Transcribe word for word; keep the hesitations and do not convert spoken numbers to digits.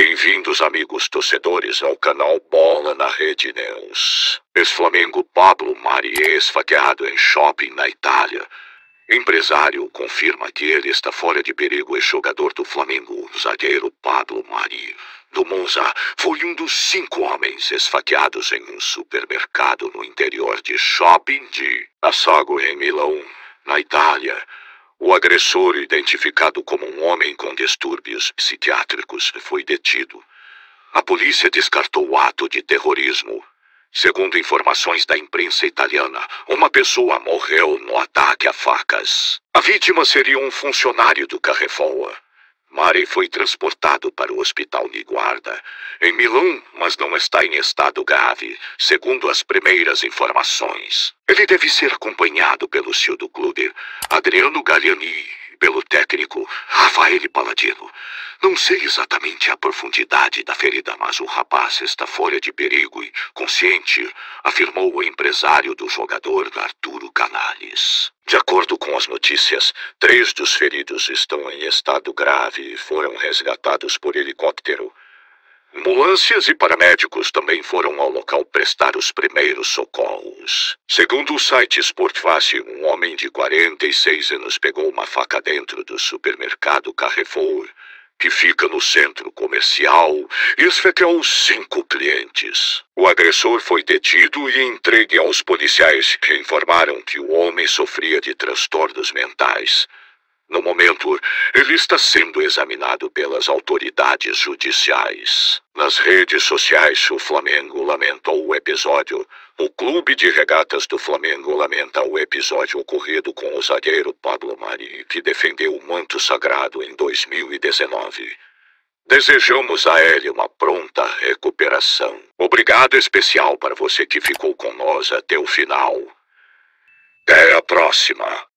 Bem-vindos, amigos torcedores, ao canal Bola na Rede News. Ex-Flamengo Pablo Marí é esfaqueado em shopping na Itália. Empresário confirma que ele está fora de perigo. E jogador do Flamengo, zagueiro Pablo Marí, do Monza, foi um dos cinco homens esfaqueados em um supermercado no interior de shopping de Assago, em Milão, na Itália. O agressor, identificado como um homem com distúrbios psiquiátricos, foi detido. A polícia descartou o ato de terrorismo. Segundo informações da imprensa italiana, uma pessoa morreu no ataque a facas. A vítima seria um funcionário do Carrefour. Marí foi transportado para o hospital Niguarda, em Milão, mas não está em estado grave, segundo as primeiras informações. Ele deve ser acompanhado pelo C E O do clube, Adriano Galliani, e pelo técnico, Raffaele Palladino. Não sei exatamente a profundidade da ferida, mas o rapaz está fora de perigo e consciente, afirmou o empresário do jogador, Arturo Canales. De acordo com as notícias, três dos feridos estão em estado grave e foram resgatados por helicóptero. Ambulâncias e paramédicos também foram ao local prestar os primeiros socorros. Segundo o site Sportface, um homem de quarenta e seis anos pegou uma faca dentro do supermercado Carrefour, que fica no centro comercial, e esfaqueou cinco clientes. O agressor foi detido e entregue aos policiais, que informaram que o homem sofria de transtornos mentais. No momento, ele está sendo examinado pelas autoridades judiciais. Nas redes sociais, o Flamengo lamentou o episódio. O clube de regatas do Flamengo lamenta o episódio ocorrido com o zagueiro Pablo Marí, que defendeu o manto sagrado em dois mil e dezenove. Desejamos a ele uma pronta recuperação. Obrigado especial para você que ficou conosco até o final. Até a próxima!